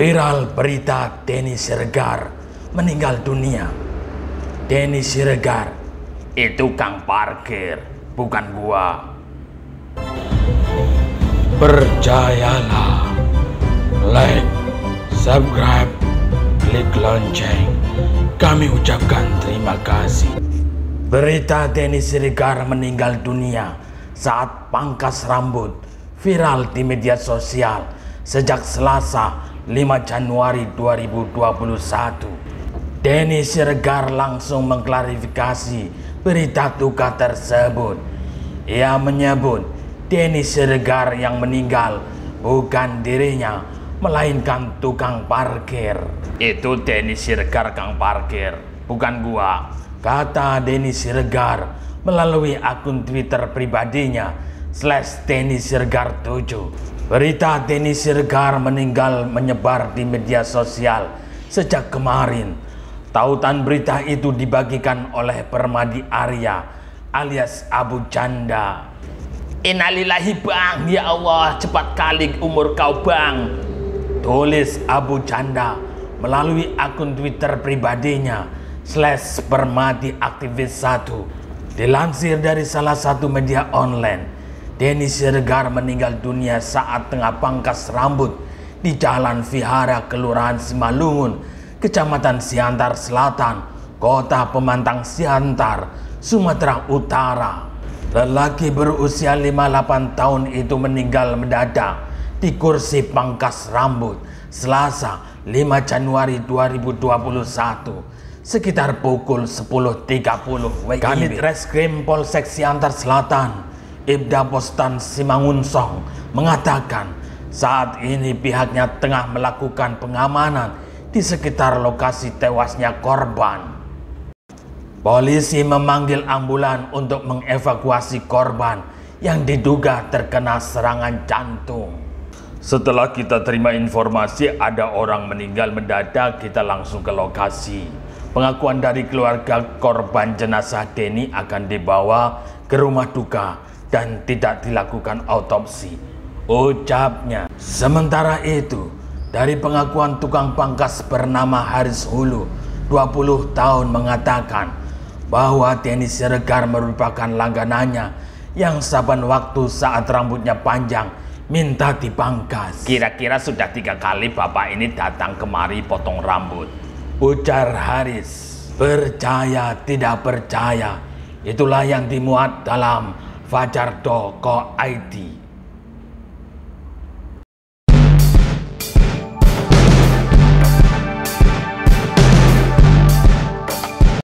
Viral berita Denny Siregar meninggal dunia. Denny Siregar itu tukang parkir, bukan gua. Percayalah, like, subscribe, klik lonceng. Kami ucapkan terima kasih. Berita Denny Siregar meninggal dunia saat pangkas rambut viral di media sosial sejak Selasa 5 Januari 2021. Denny Siregar langsung mengklarifikasi berita duka tersebut. Ia menyebut Denny Siregar yang meninggal bukan dirinya, melainkan tukang parkir. Itu Denny Siregar kang parkir, bukan gua, kata Denny Siregar melalui akun Twitter pribadinya /Denny Siregar 7. Berita Denny Siregar meninggal menyebar di media sosial sejak kemarin. Tautan berita itu dibagikan oleh Permadi Arya alias Abu Janda. Innalillahi bang, ya Allah cepat kali umur kau bang, tulis Abu Janda melalui akun Twitter pribadinya /Permadi Aktivis 1. Dilansir dari salah satu media online, Denny Siregar meninggal dunia saat tengah pangkas rambut di Jalan Vihara, Kelurahan Simalungun, Kecamatan Siantar Selatan, Kota Pemantang Siantar, Sumatera Utara. Lelaki berusia 58 tahun itu meninggal mendadak di kursi pangkas rambut Selasa 5 Januari 2021. Sekitar pukul 10.30 WIB. Kanit Reskrim Polsek Siantar Selatan, Ibda Postan Simangunsong mengatakan saat ini pihaknya tengah melakukan pengamanan di sekitar lokasi tewasnya korban. Polisi memanggil ambulan untuk mengevakuasi korban yang diduga terkena serangan jantung. Setelah kita terima informasi ada orang meninggal mendadak, kita langsung ke lokasi. Pengakuan dari keluarga korban, jenazah Denny akan dibawa ke rumah duka dan tidak dilakukan autopsi, ucapnya. Sementara itu, dari pengakuan tukang pangkas bernama Haris Hulu, 20 tahun, mengatakan bahwa Denny Siregar merupakan langganannya yang saban waktu saat rambutnya panjang minta dipangkas. Kira-kira sudah 3 kali bapak ini datang kemari potong rambut, ujar Haris. Percaya tidak percaya, itulah yang dimuat dalam Fajar.co.id.